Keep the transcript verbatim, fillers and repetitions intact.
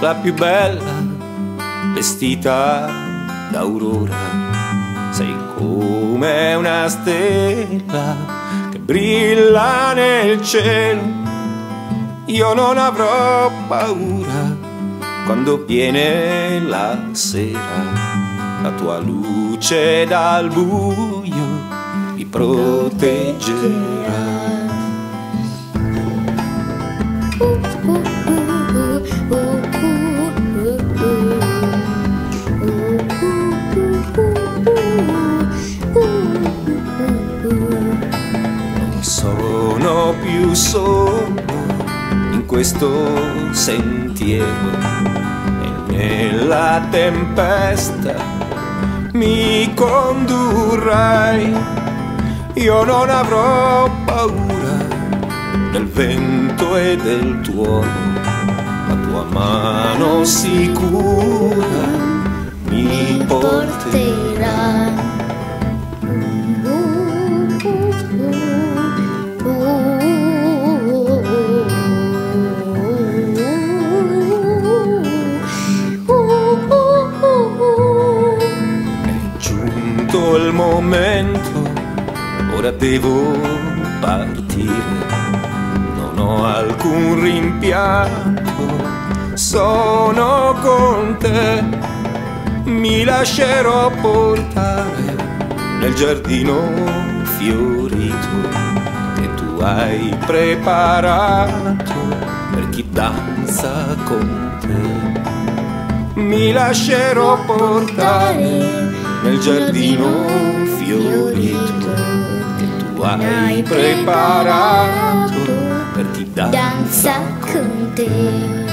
la più bella, vestita d'aurora. Sei come una stella che brilla nel cielo. Io non avrò paura quando viene la sera. La tua luce dal buio mi proteggerà. Non sono più solo in questo sentiero, e nella tempesta mi condurrai. Io non avrò paura del vento e del tuono, la tua mano sicura mi porterà. Il momento, ora devo partire, non ho alcun rimpianto, sono con te, mi lascerò portare nel giardino fiorito che tu hai preparato per chi danza con te. Mi lascerò portare nel giardino fiorito che tu hai preparato per chi danza con te.